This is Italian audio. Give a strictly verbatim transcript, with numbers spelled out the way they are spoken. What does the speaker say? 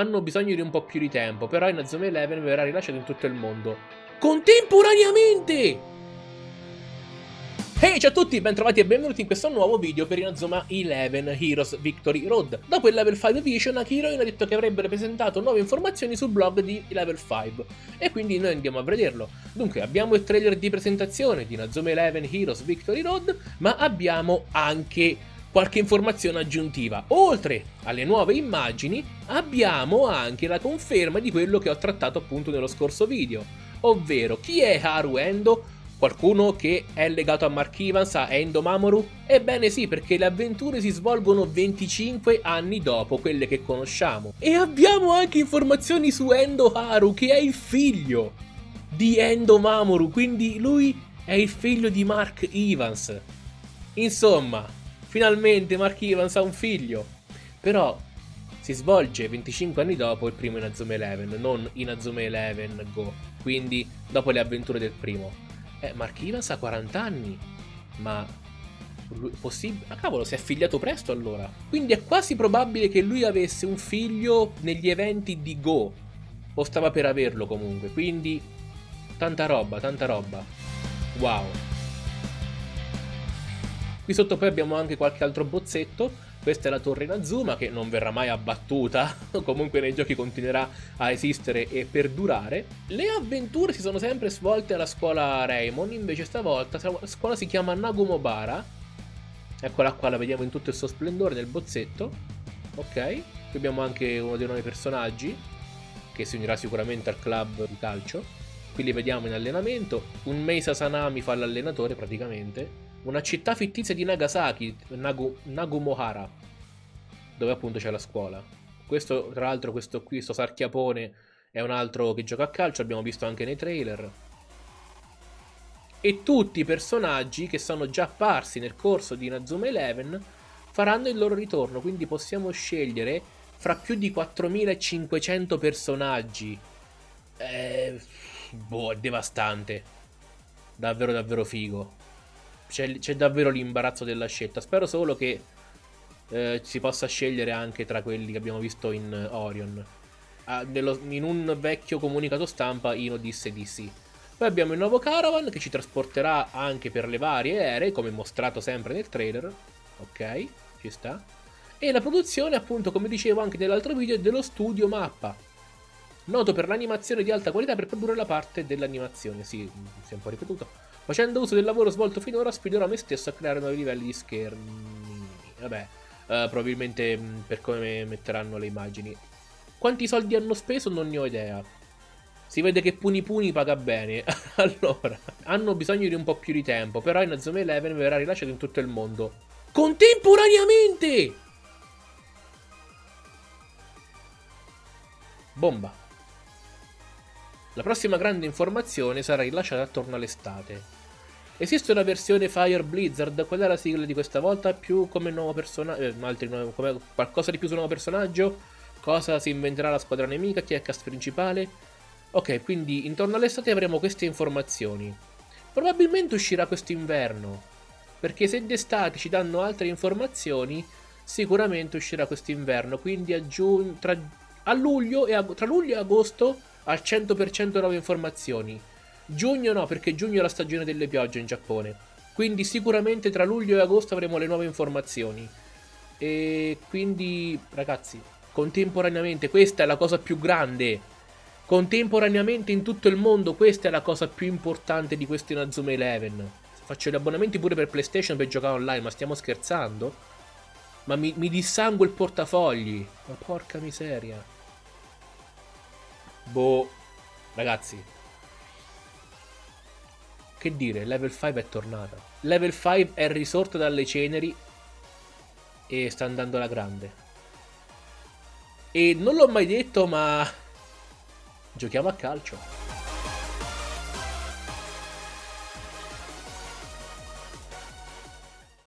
hanno bisogno di un po' più di tempo, però Inazuma Eleven verrà rilasciato in tutto il mondo contemporaneamente! Hey, ciao a tutti, bentrovati e benvenuti in questo nuovo video per Inazuma Eleven Heroes Victory Road. Dopo il Level cinque Edition, Akiroin ha detto che avrebbe presentato nuove informazioni sul blog di Level cinque, e quindi noi andiamo a vederlo. Dunque, abbiamo il trailer di presentazione di Inazuma Eleven Heroes Victory Road, ma abbiamo anche qualche informazione aggiuntiva. Oltre alle nuove immagini, abbiamo anche la conferma di quello che ho trattato appunto nello scorso video, ovvero chi è Haru Endo? Qualcuno che è legato a Mark Evans, a Endo Mamoru? Ebbene sì, perché le avventure si svolgono venticinque anni dopo quelle che conosciamo. E abbiamo anche informazioni su Endo Haru, che è il figlio di Endo Mamoru, quindi lui è il figlio di Mark Evans. Insomma, finalmente Mark Evans ha un figlio, però si svolge venticinque anni dopo il primo Inazuma Eleven, non Inazuma Eleven Go, quindi dopo le avventure del primo. Eh, Mark Evans ha quaranta anni, ma lui, possib- ah, cavolo, si è figliato presto allora. Quindi è quasi probabile che lui avesse un figlio negli eventi di Go, o stava per averlo comunque, quindi tanta roba, tanta roba. Wow. Qui sotto poi abbiamo anche qualche altro bozzetto. Questa è la torre Inazuma, che non verrà mai abbattuta, comunque nei giochi continuerà a esistere e perdurare. Le avventure si sono sempre svolte alla scuola Raymond, invece stavolta la scuola si chiama Nagumohara. Eccola qua, la vediamo in tutto il suo splendore nel bozzetto. Ok, qui abbiamo anche uno dei nuovi personaggi, che si unirà sicuramente al club di calcio. Qui li vediamo in allenamento, un Meisa Sanami fa l'allenatore praticamente. Una città fittizia di Nagasaki, Nagu, Nagumohara, dove appunto c'è la scuola. Questo, tra l'altro, questo qui, sto Sarchiapone, è un altro che gioca a calcio, abbiamo visto anche nei trailer. E tutti i personaggi che sono già apparsi nel corso di Inazuma Eleven faranno il loro ritorno, quindi possiamo scegliere fra più di quattromilacinquecento personaggi. Eh, boh, è devastante. Davvero, davvero figo. C'è davvero l'imbarazzo della scelta. Spero solo che eh, si possa scegliere anche tra quelli che abbiamo visto in uh, Orion. Ah, nello, in un vecchio comunicato stampa in Odyssey di sì. Poi abbiamo il nuovo caravan che ci trasporterà anche per le varie aree, come mostrato sempre nel trailer. Ok, ci sta. E la produzione, appunto, come dicevo anche nell'altro video, è dello studio Mappa, noto per l'animazione di alta qualità per produrre la parte dell'animazione. Sì, si è un po' ripetuto. Facendo uso del lavoro svolto finora, sfiderò me stesso a creare nuovi livelli di schermi. Vabbè, eh, probabilmente mh, per come metteranno le immagini. Quanti soldi hanno speso non ne ho idea. Si vede che Puni Puni paga bene. Allora, hanno bisogno di un po' più di tempo, però Inazuma Eleven verrà rilasciato in tutto il mondo contemporaneamente! Bomba. La prossima grande informazione sarà rilasciata attorno all'estate. Esiste una versione Fire Blizzard, quella è la sigla di questa volta, più come nuovo personaggio, eh, come qualcosa di più sul nuovo personaggio, cosa si inventerà la squadra nemica, chi è il cast principale. Ok, quindi intorno all'estate avremo queste informazioni. Probabilmente uscirà quest'inverno, perché se d'estate ci danno altre informazioni, sicuramente uscirà quest'inverno, quindi a, tra, a luglio e tra luglio e agosto al cento per cento nuove informazioni. Giugno no, perché giugno è la stagione delle piogge in Giappone, quindi sicuramente tra luglio e agosto avremo le nuove informazioni. E quindi, ragazzi, contemporaneamente, questa è la cosa più grande, contemporaneamente in tutto il mondo, questa è la cosa più importante di questo Inazuma Eleven. Faccio gli abbonamenti pure per PlayStation per giocare online, ma stiamo scherzando? Ma mi, mi dissango il portafogli, ma porca miseria. Boh, ragazzi, che dire, Level cinque è tornata. Level cinque è risorto dalle ceneri e sta andando alla grande. E non l'ho mai detto, ma giochiamo a calcio.